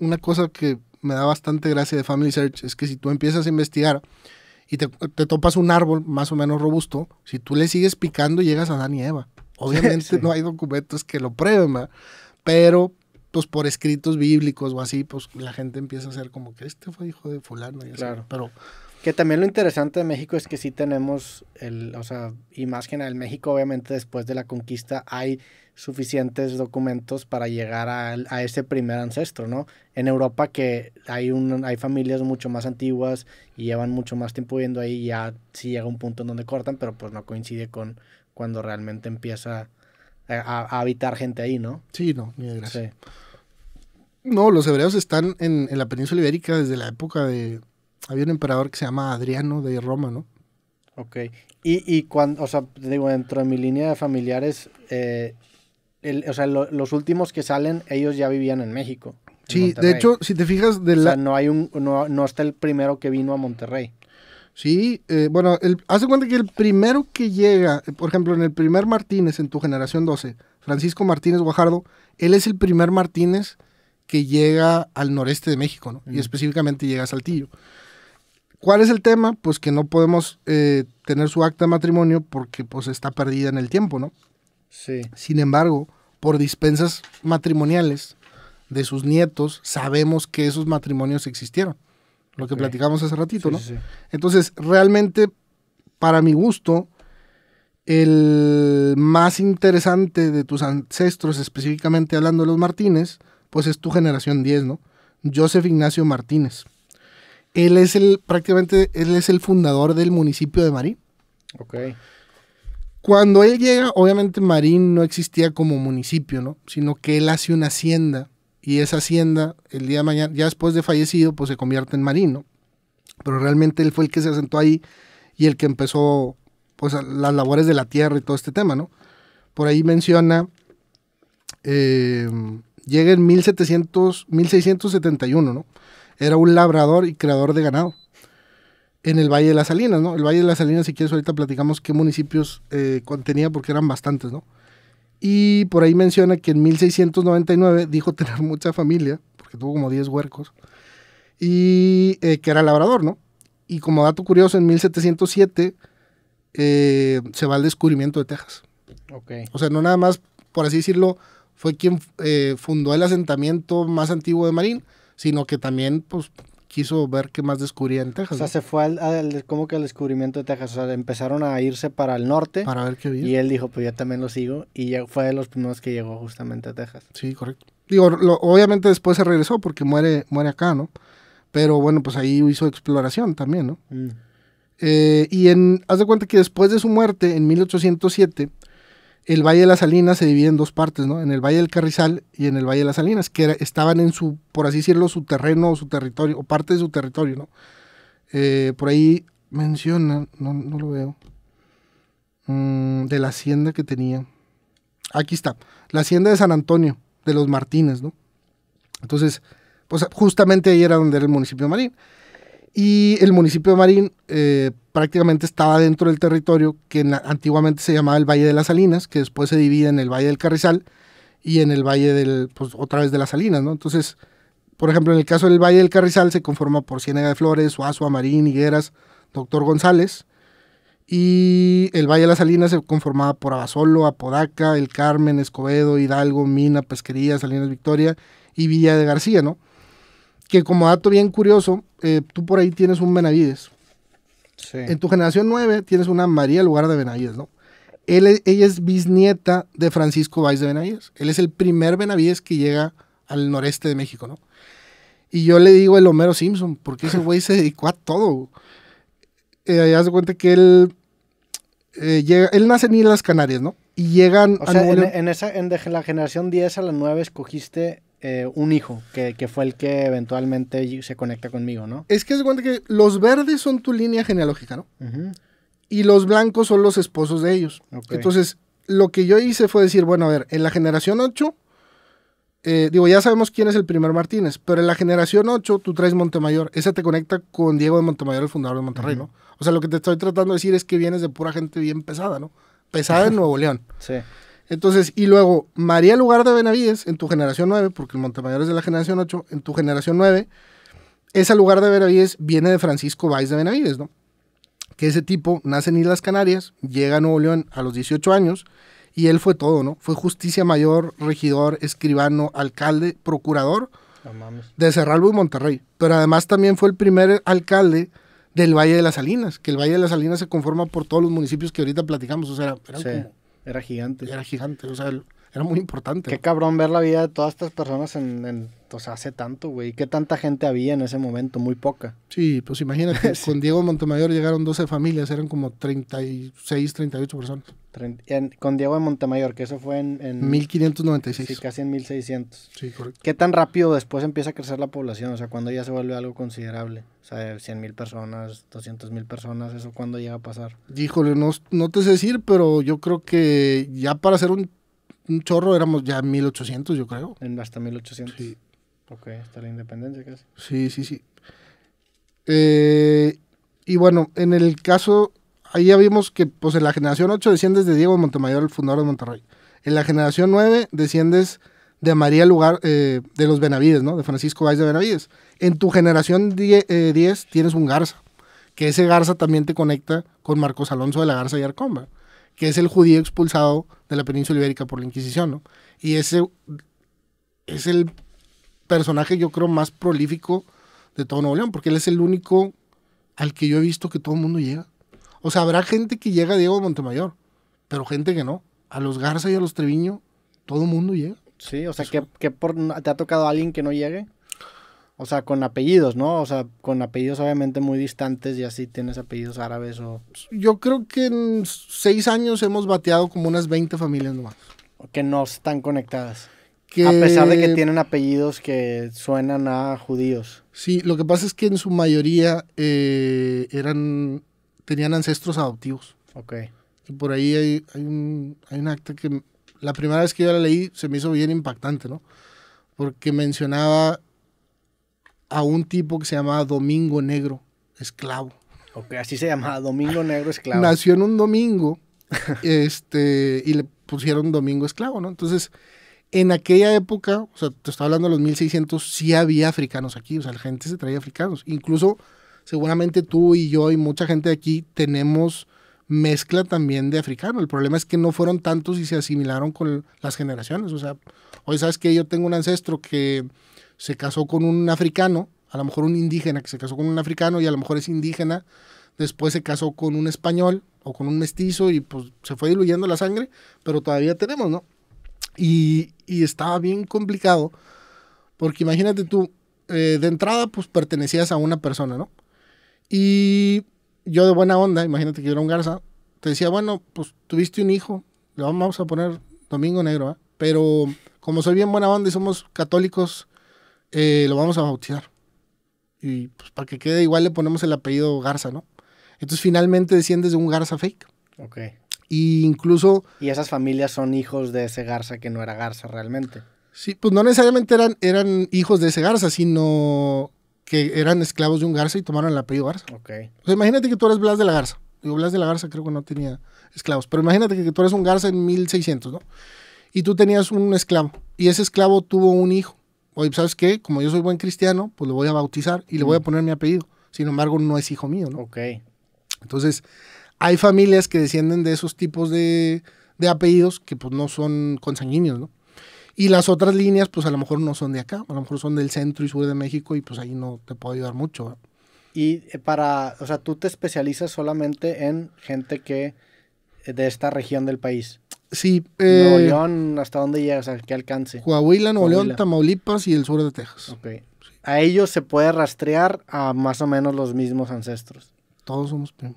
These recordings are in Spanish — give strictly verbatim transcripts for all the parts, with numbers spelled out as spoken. Una cosa que me da bastante gracia de Family Search es que si tú empiezas a investigar y te, te topas un árbol más o menos robusto, si tú le sigues picando llegas a Adán y Eva. Obviamente sí, sí. No hay documentos que lo prueben, ¿verdad? Pero pues por escritos bíblicos o así, pues la gente empieza a ser como que este fue hijo de fulano. Y claro. Así, pero... Que también lo interesante de México es que sí tenemos, el, o sea, y más que nada, el México obviamente después de la conquista hay suficientes documentos para llegar a, a ese primer ancestro, ¿no? En Europa que hay, un, hay familias mucho más antiguas y llevan mucho más tiempo viviendo ahí, y ya sí llega un punto en donde cortan, pero pues no coincide con cuando realmente empieza a, a, a habitar gente ahí, ¿no? Sí, no, ni de gracia. Sí. No, los hebreos están en, en la península ibérica desde la época de... Había un emperador que se llama Adriano de Roma, ¿no? Ok. Y, y cuando, o sea, digo, dentro de mi línea de familiares, eh, el, o sea, lo, los últimos que salen, ellos ya vivían en México. En sí, Monterrey. De hecho, si te fijas... De la... O sea, no, hay un, no, no está el primero que vino a Monterrey. Sí, eh, bueno, el, hace cuenta que el primero que llega, por ejemplo, en el primer Martínez, en tu generación doce, Francisco Martínez Guajardo, él es el primer Martínez que llega al noreste de México, ¿no? Mm. Y específicamente llega a Saltillo. ¿Cuál es el tema? Pues que no podemos eh, tener su acta de matrimonio porque pues está perdida en el tiempo, ¿no? Sí. Sin embargo, por dispensas matrimoniales de sus nietos, sabemos que esos matrimonios existieron. Lo que okay. platicamos hace ratito, sí, ¿no? Sí, sí. Entonces, realmente, para mi gusto, el más interesante de tus ancestros, específicamente hablando de los Martínez, pues es tu generación diez, ¿no? Joseph Ignacio Martínez. Él es el, prácticamente, él es el fundador del municipio de Marín. Ok. Cuando él llega, obviamente Marín no existía como municipio, ¿no? Sino que él hace una hacienda, y esa hacienda, el día de mañana, ya después de fallecido, pues se convierte en Marín, ¿no? Pero realmente él fue el que se asentó ahí, y el que empezó, pues, las labores de la tierra y todo este tema, ¿no? Por ahí menciona, eh, llega en mil seiscientos setenta y uno, ¿no? Era un labrador y creador de ganado en el Valle de las Salinas, ¿no? El Valle de las Salinas, si quieres, ahorita platicamos qué municipios eh, contenía porque eran bastantes, ¿no? Y por ahí menciona que en mil seiscientos noventa y nueve dijo tener mucha familia, porque tuvo como diez huercos, y eh, que era labrador, ¿no? Y como dato curioso, en mil setecientos siete eh, se va al descubrimiento de Texas. Okay. O sea, no nada más, por así decirlo, fue quien eh, fundó el asentamiento más antiguo de Marín, sino que también, pues, quiso ver qué más descubría en Texas. O sea, ¿no? Se fue al, al, como que al descubrimiento de Texas, o sea, empezaron a irse para el norte. Para ver qué bien. Y él dijo, pues, yo también lo sigo, y fue de los primeros que llegó justamente a Texas. Sí, correcto. Digo, lo, obviamente después se regresó porque muere, muere acá, ¿no? Pero, bueno, pues ahí hizo exploración también, ¿no? Mm. Eh, y en, haz de cuenta que después de su muerte, en mil ochocientos siete... el Valle de las Salinas se divide en dos partes, ¿no? En el Valle del Carrizal y en el Valle de las Salinas, que era, estaban en su, por así decirlo, su terreno o su territorio, o parte de su territorio, ¿no? Eh, por ahí mencionan, no, no lo veo, mm, de la hacienda que tenía. Aquí está, la hacienda de San Antonio, de los Martínez, ¿no? Entonces, pues justamente ahí era donde era el municipio de Marín. Y el municipio de Marín eh, prácticamente estaba dentro del territorio que la, antiguamente se llamaba el Valle de las Salinas, que después se divide en el Valle del Carrizal y en el Valle del, pues otra vez de las Salinas, ¿no? Entonces, por ejemplo, en el caso del Valle del Carrizal se conforma por Ciénaga de Flores, Suazo, Amarín, Higueras, Doctor González, y el Valle de las Salinas se conformaba por Abasolo, Apodaca, El Carmen, Escobedo, Hidalgo, Mina, Pesquería, Salinas Victoria y Villa de García, ¿no? Que como dato bien curioso, eh, tú por ahí tienes un Benavides. Sí. En tu generación nueve tienes una María en lugar de Benavides, ¿no? Él es, ella es bisnieta de Francisco Valls de Benavides. Él es el primer Benavides que llega al noreste de México, ¿no? Y yo le digo el Homero Simpson, porque ese güey se dedicó a todo. Eh, ya se cuenta que él, eh, llega, él nace en Islas Canarias, ¿no? Y llegan... O sea, a en, en, esa, en de la generación diez a la nueve escogiste... Eh, un hijo, que, que fue el que eventualmente se conecta conmigo, ¿no? Es que se cuenta que los verdes son tu línea genealógica, ¿no? Uh-huh. Y los blancos son los esposos de ellos. Okay. Entonces, lo que yo hice fue decir, bueno, a ver, en la generación ocho, eh, digo, ya sabemos quién es el primer Martínez, pero en la generación ocho tú traes Montemayor, esa te conecta con Diego de Montemayor, el fundador de Monterrey, uh-huh. ¿no? O sea, lo que te estoy tratando de decir es que vienes de pura gente bien pesada, ¿no? Pesada en Nuevo León. Sí. Entonces, y luego, María Lugar de Benavides, en tu generación nueve, porque el Montemayor es de la generación ocho, en tu generación nueve, esa Lugar de Benavides viene de Francisco Valls de Benavides, ¿no? Que ese tipo nace en Islas Canarias, llega a Nuevo León a los dieciocho años, y él fue todo, ¿no? Fue justicia mayor, regidor, escribano, alcalde, procurador no mames. de Cerralbo y Monterrey. Pero además también fue el primer alcalde del Valle de las Salinas, que el Valle de las Salinas se conforma por todos los municipios que ahorita platicamos, o sea, era, era sí. como... Era gigante. Era gigante, o sea, era muy importante. Qué cabrón ver la vida de todas estas personas en, en o sea, hace tanto, güey. ¿Qué tanta gente había en ese momento? Muy poca. Sí, pues imagínate, sí. Con Diego de Montemayor llegaron doce familias, eran como treinta y seis, treinta y ocho personas. En, con Diego de Montemayor, que eso fue en... en mil quinientos noventa y seis. Sí, casi en mil seiscientos. Sí, correcto. ¿Qué tan rápido después empieza a crecer la población? O sea, ¿cuándo ya se vuelve algo considerable? O sea, cien mil personas, doscientas mil personas, ¿eso cuándo llega a pasar? Híjole, no, no te sé decir, pero yo creo que ya para hacer un, un chorro éramos ya mil ochocientos, yo creo. En hasta mil ochocientos. Sí. Ok, hasta la independencia casi. Sí, sí, sí. Eh, y bueno, en el caso... Ahí ya vimos que pues en la generación ocho desciendes de Diego de Montemayor, el fundador de Monterrey. En la generación nueve desciendes de María Lugar, eh, de los Benavides, ¿no? De Francisco Valls de Benavides. En tu generación diez eh, tienes un Garza, que ese Garza también te conecta con Marcos Alonso de la Garza y Arcomba, que es el judío expulsado de la Península Ibérica por la Inquisición, ¿no? Y ese es el personaje, yo creo, más prolífico de todo Nuevo León, porque él es el único al que yo he visto que todo el mundo llega. O sea, habrá gente que llega a Diego de Montemayor, pero gente que no. A los Garza y a los Treviño, todo el mundo llega. Sí, o sea, que, que por, ¿te ha tocado alguien que no llegue? O sea, con apellidos, ¿no? O sea, con apellidos obviamente muy distantes y así tienes apellidos árabes o... Yo creo que en seis años hemos bateado como unas veinte familias nomás. Que no están conectadas. Que... A pesar de que tienen apellidos que suenan a judíos. Sí, lo que pasa es que en su mayoría eh, eran... tenían ancestros adoptivos. Ok. Y por ahí hay, hay, un, hay un acta que la primera vez que yo la leí se me hizo bien impactante, ¿no? Porque mencionaba a un tipo que se llamaba Domingo Negro Esclavo. Ok, así se llamaba, Domingo Negro Esclavo. Nació en un domingo este, y le pusieron Domingo Esclavo, ¿no? Entonces, en aquella época, o sea, te estaba hablando de los mil seiscientos, sí había africanos aquí, o sea, la gente se traía africanos. Incluso... Seguramente tú y yo y mucha gente de aquí tenemos mezcla también de africano. El problema es que no fueron tantos y se asimilaron con las generaciones. O sea, hoy sabes que yo tengo un ancestro que se casó con un africano, a lo mejor un indígena que se casó con un africano y a lo mejor es indígena. Después se casó con un español o con un mestizo y pues se fue diluyendo la sangre, pero todavía tenemos, ¿no? Y, y estaba bien complicado porque imagínate tú, eh, de entrada pues pertenecías a una persona, ¿no? Y yo de buena onda, imagínate que yo era un Garza, te decía, bueno, pues tuviste un hijo, le vamos a poner Domingo Negro, ¿eh? Pero como soy bien buena onda y somos católicos, eh, lo vamos a bautizar. Y pues para que quede igual le ponemos el apellido Garza, ¿no? Entonces finalmente desciendes de un Garza fake. Ok. Y incluso... Y esas familias son hijos de ese Garza que no era Garza realmente. Sí, pues no necesariamente eran, eran hijos de ese Garza, sino... que eran esclavos de un Garza y tomaron el apellido Garza. Ok. O sea, imagínate que tú eres Blas de la Garza. Digo, Blas de la Garza creo que no tenía esclavos. Pero imagínate que tú eres un Garza en mil seiscientos, ¿no? Y tú tenías un esclavo. Y ese esclavo tuvo un hijo. Oye, ¿sabes qué? Como yo soy buen cristiano, pues lo voy a bautizar y le voy a poner mi apellido. Sin embargo, no es hijo mío, ¿no? Ok. Entonces, hay familias que descienden de esos tipos de, de apellidos que pues no son consanguíneos, ¿no? Y las otras líneas, pues a lo mejor no son de acá, a lo mejor son del centro y sur de México y pues ahí no te puedo ayudar mucho, ¿eh? Y para, o sea, tú te especializas solamente en gente que, de esta región del país. Sí. Eh, Nuevo León, ¿hasta dónde llegas? ¿A qué alcance? Coahuila, Nuevo Coahuila. León, Tamaulipas y el sur de Texas. Ok. Sí. A ellos se puede rastrear a más o menos los mismos ancestros. Todos somos primos.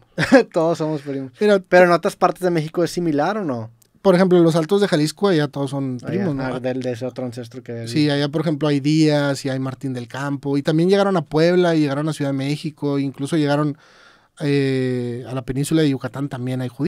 Todos somos primos. Mira, pero en otras partes de México es similar o no. Por ejemplo, los Altos de Jalisco, allá todos son primos, allá, ¿no? Ah, del, de ese otro ancestro que... Del... Sí, allá por ejemplo hay Díaz y hay Martín del Campo, y también llegaron a Puebla y llegaron a Ciudad de México, incluso llegaron eh, a la península de Yucatán, también hay judíos.